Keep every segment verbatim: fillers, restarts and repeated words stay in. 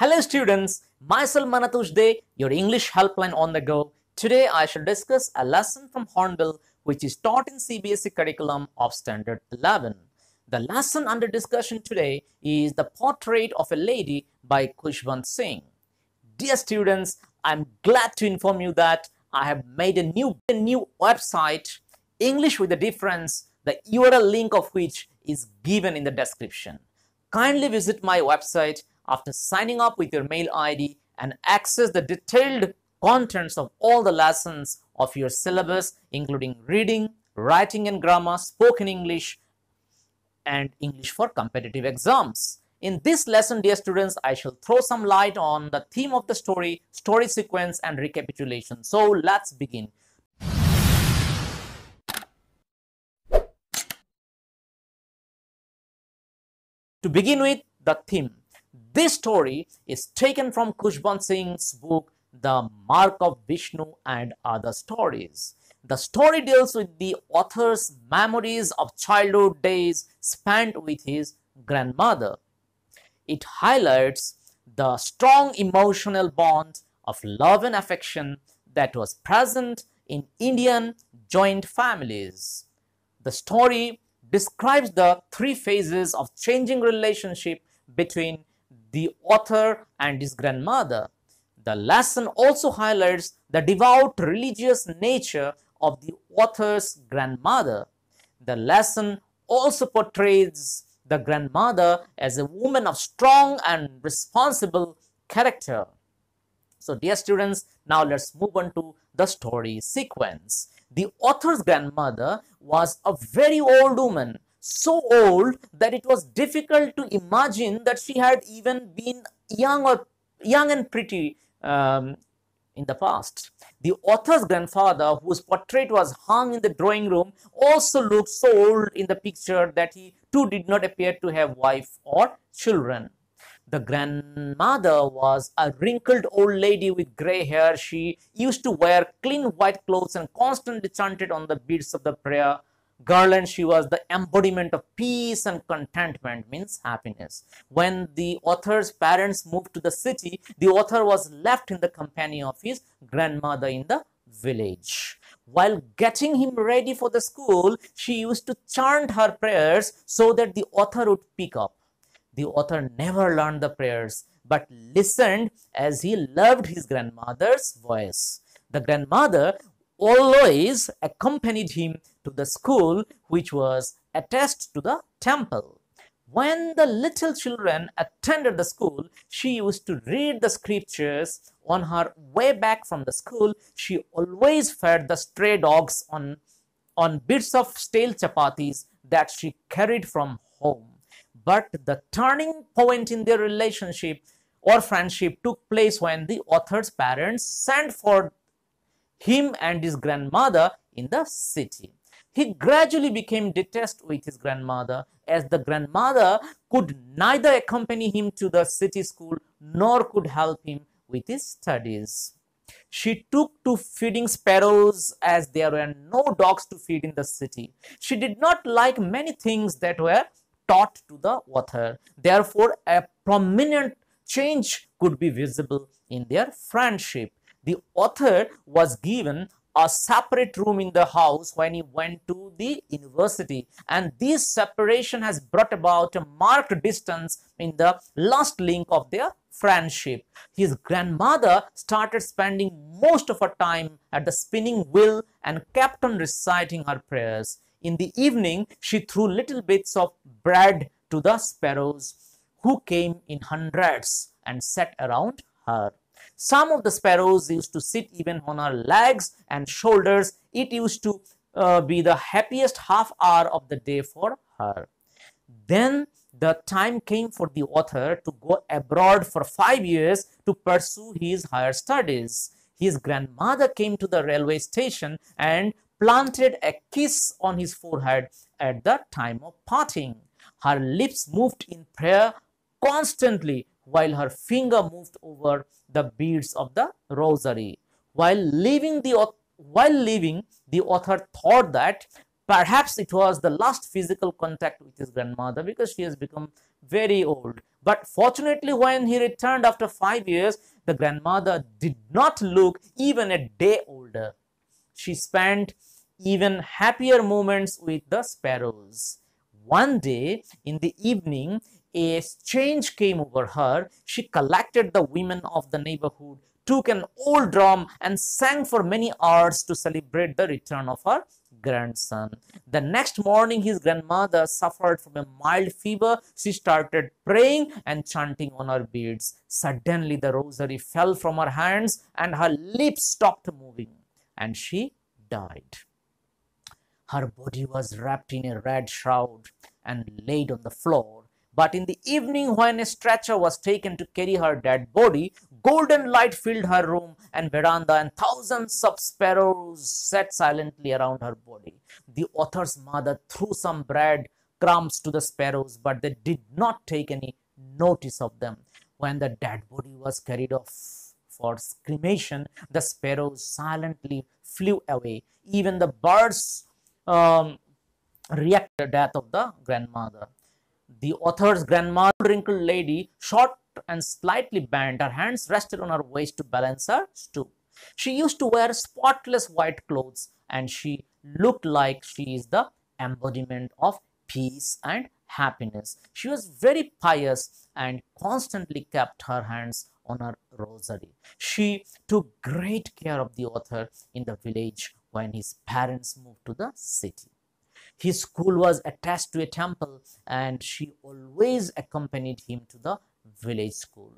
Hello students, myself Monotosh Dey, your English helpline on the go. Today I shall discuss a lesson from Hornbill which is taught in C B S E curriculum of Standard eleven. The lesson under discussion today is The Portrait of a Lady by Khushwant Singh. Dear students, I am glad to inform you that I have made a new, a new website, English with a Difference, the U R L link of which is given in the description. Kindly visit my website after signing up with your mail I D and access the detailed contents of all the lessons of your syllabus, including reading, writing and grammar, spoken English, and English for competitive exams. In this lesson, dear students, I shall throw some light on the theme of the story, story sequence, and recapitulation. So let's begin. To begin with, the theme. This story is taken from Khushwant Singh's book, The Mark of Vishnu and Other Stories. The story deals with the author's memories of childhood days spent with his grandmother. It highlights the strong emotional bond of love and affection that was present in Indian joint families. The story describes the three phases of changing relationship between the author and his grandmother. The lesson also highlights the devout religious nature of the author's grandmother. The lesson also portrays the grandmother as a woman of strong and responsible character. So dear students, now let's move on to the story sequence. The author's grandmother was a very old woman, so old that it was difficult to imagine that she had even been young or young and pretty um, in the past. The author's grandfather, whose portrait was hung in the drawing room, also looked so old in the picture that he too did not appear to have wife or children. The grandmother was a wrinkled old lady with grey hair. She used to wear clean white clothes and constantly chanted on the beads of the prayer garland. She was the embodiment of peace and contentment, means happiness. When the author's parents moved to the city, the author was left in the company of his grandmother in the village. While getting him ready for the school, she used to chant her prayers so that the author would pick up. The author never learned the prayers but listened, as he loved his grandmother's voice. The grandmother always accompanied him to the school, which was attached to the temple. When the little children attended the school, she used to read the scriptures. On her way back from the school, she always fed the stray dogs on, on bits of stale chapatis that she carried from home. But the turning point in their relationship or friendship took place when the author's parents sent for him and his grandmother in the city. He gradually became detached with his grandmother, as the grandmother could neither accompany him to the city school nor could help him with his studies. She took to feeding sparrows, as there were no dogs to feed in the city. She did not like many things that were taught to the author. Therefore, a prominent change could be visible in their friendship. The author was given a separate room in the house when he went to the university, and this separation has brought about a marked distance in the last link of their friendship. His grandmother started spending most of her time at the spinning wheel and kept on reciting her prayers. In the evening, she threw little bits of bread to the sparrows, who came in hundreds and sat around her. Some of the sparrows used to sit even on her legs and shoulders. It used to uh, be the happiest half hour of the day for her. Then the time came for the author to go abroad for five years to pursue his higher studies. His grandmother came to the railway station and planted a kiss on his forehead at the time of parting. Her lips moved in prayer constantly, while her finger moved over the beads of the rosary. While leaving, the, while leaving, the author thought that perhaps it was the last physical contact with his grandmother, because she has become very old. But fortunately, when he returned after five years, the grandmother did not look even a day older. She spent even happier moments with the sparrows. One day in the evening, a change came over her. She collected the women of the neighborhood, took an old drum and sang for many hours to celebrate the return of her grandson. The next morning, his grandmother suffered from a mild fever. She started praying and chanting on her beads. Suddenly, the rosary fell from her hands and her lips stopped moving, and she died. Her body was wrapped in a red shroud and laid on the floor. But in the evening, when a stretcher was taken to carry her dead body, golden light filled her room and veranda, and thousands of sparrows sat silently around her body. The author's mother threw some bread crumbs to the sparrows, but they did not take any notice of them. When the dead body was carried off for cremation, the sparrows silently flew away. Even the birds um, reacted to the death of the grandmother. The author's grandmother, wrinkled lady, short and slightly bent, her hands rested on her waist to balance her stoop. She used to wear spotless white clothes, and she looked like she is the embodiment of peace and happiness. She was very pious and constantly kept her hands on her rosary. She took great care of the author in the village when his parents moved to the city. His school was attached to a temple, and she always accompanied him to the village school.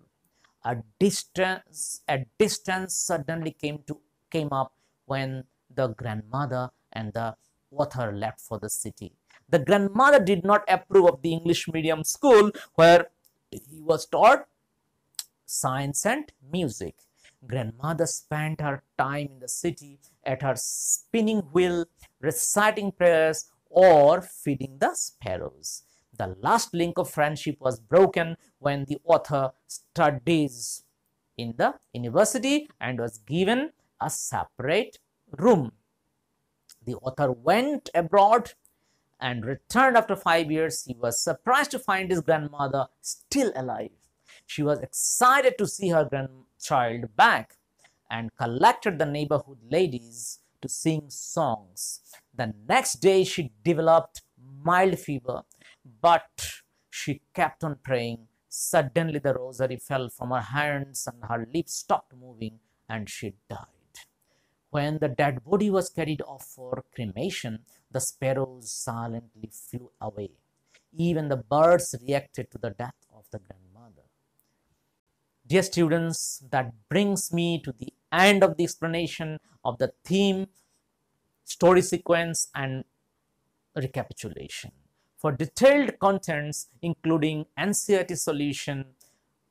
A distance, a distance suddenly came to came up when the grandmother and the author left for the city. The grandmother did not approve of the English medium school where he was taught science and music. Grandmother spent her time in the city at her spinning wheel, reciting prayers or feeding the sparrows. The last link of friendship was broken when the author studies in the university and was given a separate room. The author went abroad and returned after five years. He was surprised to find his grandmother still alive. She was excited to see her grandchild back and collected the neighborhood ladies to sing songs. The next day, she developed mild fever, but she kept on praying. Suddenly, the rosary fell from her hands and her lips stopped moving, and she died. When the dead body was carried off for cremation, the sparrows silently flew away. Even the birds reacted to the death of the grandmother. Dear students, that brings me to the end of the explanation of the theme, story sequence, and recapitulation. For detailed contents, including N C E R T solution,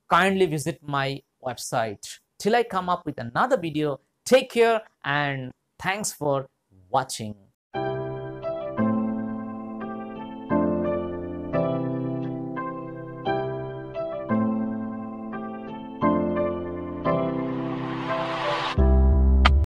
kindly visit my website. Till I come up with another video, take care and thanks for watching.